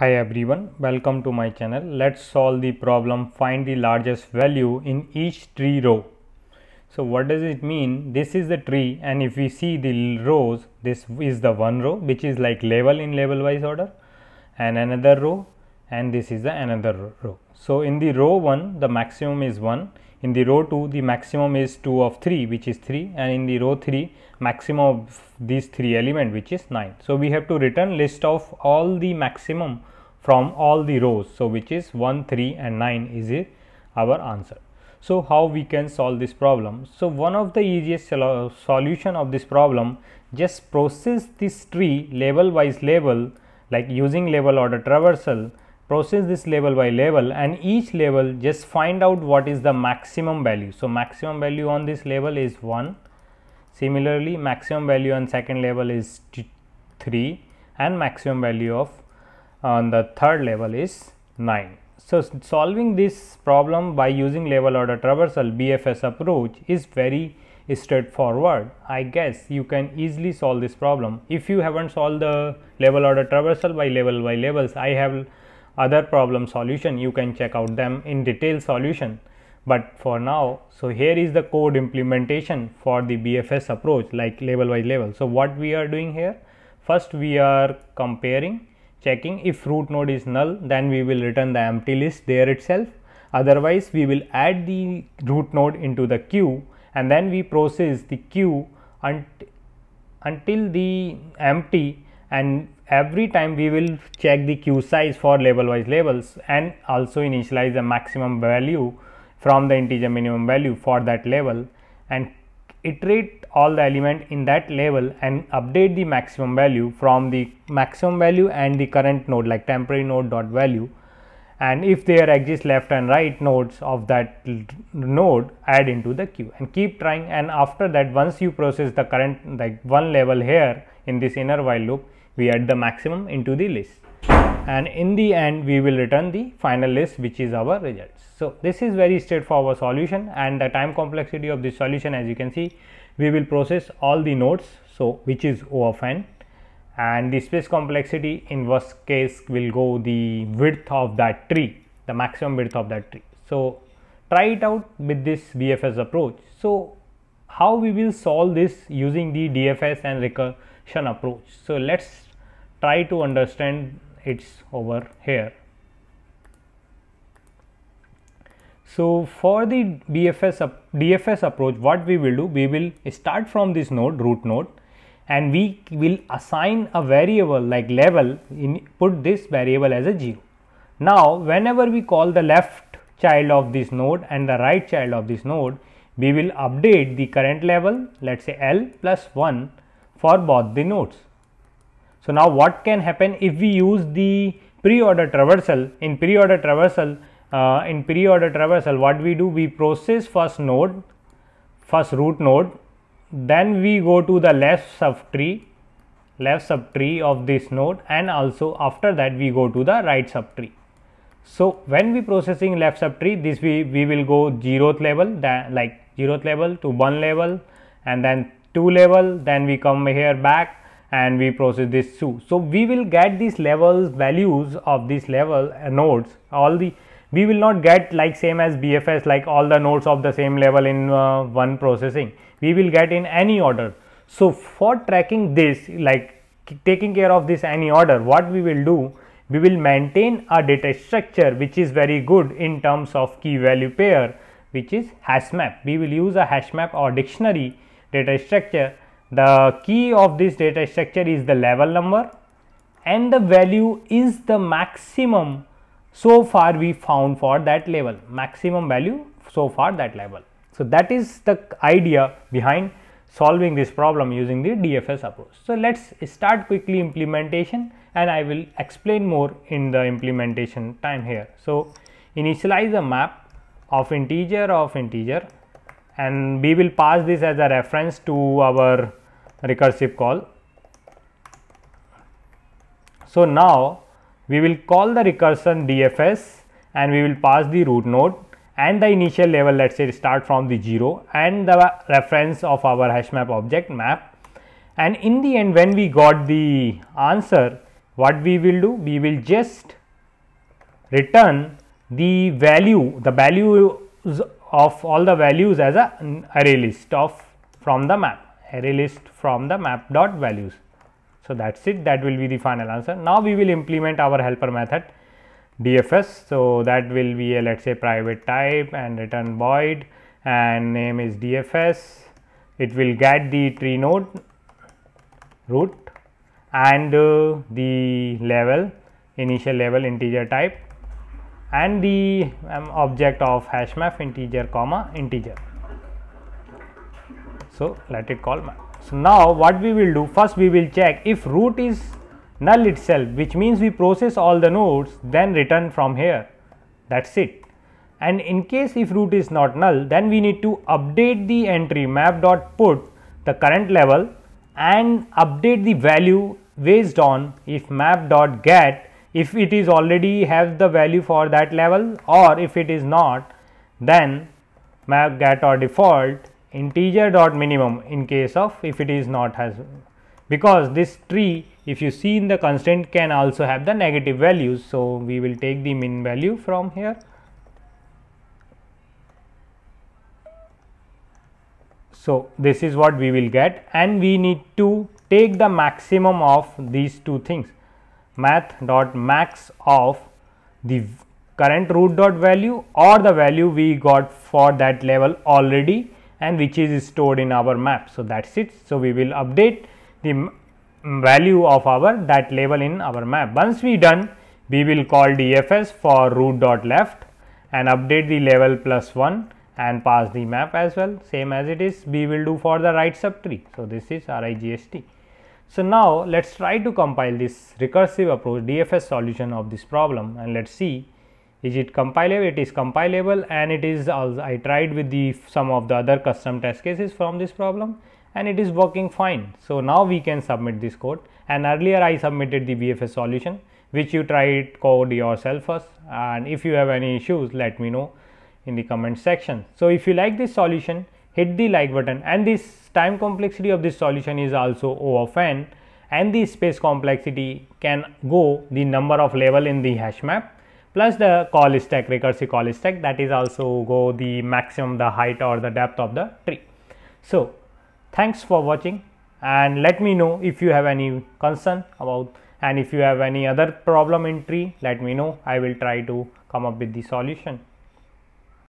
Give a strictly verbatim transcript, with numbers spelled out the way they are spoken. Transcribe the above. Hi everyone, welcome to my channel. Let's solve the problem find the largest value in each tree row. So what does it mean? This is the tree, and if we see the rows, this is the one row which is like level in level wise order, and another row, and this is the another row. So in the row one the maximum is one, in the row two the maximum is two of three which is three, and in the row three maximum of these three element which is nine. So we have to return list of all the maximum from all the rows, so which is one, three and nine is it our answer. So how we can solve this problem? So one of the easiest sol solution of this problem, just process this tree level wise level, like using level order traversal, process this level by level, and each level just find out what is the maximum value. So maximum value on this level is one, similarly maximum value on second level is three, and maximum value of on the third level is nine. So solving this problem by using level order traversal B F S approach is very straightforward. I guess you can easily solve this problem. If you haven't solved the level order traversal by level by levels, I have other problem solution, you can check out them in detail solution. But for now, so here is the code implementation for the B F S approach, like level by level. So what we are doing here, first we are comparing, checking if root node is null, then we will return the empty list there itself, otherwise we will add the root node into the queue, and then we process the queue unt until the empty, and every time we will check the queue size for level wise levels, and also initialize the maximum value from the integer minimum value for that level, and iterate all the element in that level and update the maximum value from the maximum value and the current node, like temporary node dot value, and if there exist left and right nodes of that node, add into the queue, and keep trying. And after that, once you process the current like one level here in this inner while loop, we add the maximum into the list, and in the end we will return the final list which is our results. So this is very straightforward solution, and the time complexity of this solution, as you can see, we will process all the nodes, so which is O of n, and the space complexity in worst case will go the width of that tree, the maximum width of that tree. So try it out with this B F S approach. So how we will solve this using the D F S and recursion approach? So let's try to understand it's over here. So for the D F S D F S approach, what we will do, we will start from this node, root node, and we will assign a variable like level, in put this variable as a zero. Now whenever we call the left child of this node and the right child of this node, we will update the current level, let's say L plus one for both the nodes. So now what can happen if we use the pre-order traversal? In pre-order traversal, uh, in pre-order traversal, what we do, we process first node, first root node, then we go to the left subtree, left subtree of this node, and also after that we go to the right subtree. So when we processing left subtree, this we we will go zeroth level, that like zeroth level to one level, and then two level, then we come here back and we process this two. So we will get these levels values of these level uh, nodes, all the we will not get like same as B F S, like all the nodes of the same level in uh, one processing. We will get in any order. So for tracking this, like taking care of this any order, what we will do, we will maintain a data structure which is very good in terms of key value pair, which is hash map. We will use a hash map or dictionary data structure. The key of this data structure is the level number, and the value is the maximum so far we found for that level, maximum value so far that level. So that is the idea behind solving this problem using the D F S approach. So let's start quickly implementation, and I will explain more in the implementation time here. So initialize a map of integer of integer, and we will pass this as a reference to our recursive call. So now we will call the recursion D F S, and we will pass the root node and the initial level, let's say start from the zero, and the reference of our hash map object map, and in the end when we got the answer, what we will do? We will just return the value, the values of all the values as an array list of from the map, array list from the map dot values. So that's it. That will be the final answer. Now we will implement our helper method D F S. So that will be a, let's say, private type and return void and name is D F S. It will get the tree node root and uh, the level, initial level integer type, and the um, object of hash map integer comma integer. So let it call map. So now what we will do, first we will check if root is null itself, which means we process all the nodes, then return from here. That's it. And in case if root is not null, then we need to update the entry map dot put the current level and update the value based on if map dot get, if it is already have the value for that level, or if it is not, then map get or default integer dot minimum in case of if it is not has, because this tree, if you see in the constant, can also have the negative values. So we will take the min value from here. So this is what we will get, and we need to take the maximum of these two things, math dot max of the current root dot value or the value we got for that level already and which is stored in our map. So that's it. So we will update the value of our that label in our map. Once we done, we will call D F S for root dot left and update the level plus one and pass the map as well, same as it is we will do for the right subtree. So this is RIGST. So now let's try to compile this recursive approach D F S solution of this problem, and let's see, is it compilable? It is compilable, and it is also, I tried with the some of the other custom test cases from this problem, and it is working fine. So now we can submit this code, and earlier I submitted the B F S solution, which you try it code yourself first, and if you have any issues let me know in the comment section. So if you like this solution, hit the like button, and this time complexity of this solution is also O of n, and the space complexity can go the number of level in the hash map, plus the call stack, recursive call stack, that is also go the maximum, the height or the depth of the tree. So thanks for watching, and let me know if you have any concern about, and if you have any other problem in tree, let me know. I will try to come up with the solution.